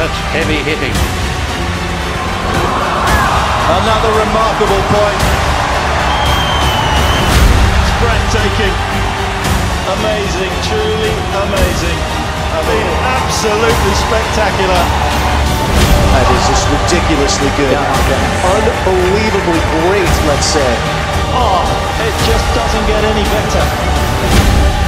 such heavy hitting. Another remarkable point. It's breathtaking. Amazing, truly amazing. I mean, absolutely spectacular. That is just ridiculously good. Yeah, okay. Unbelievably great, let's say. Oh, it just doesn't get any better.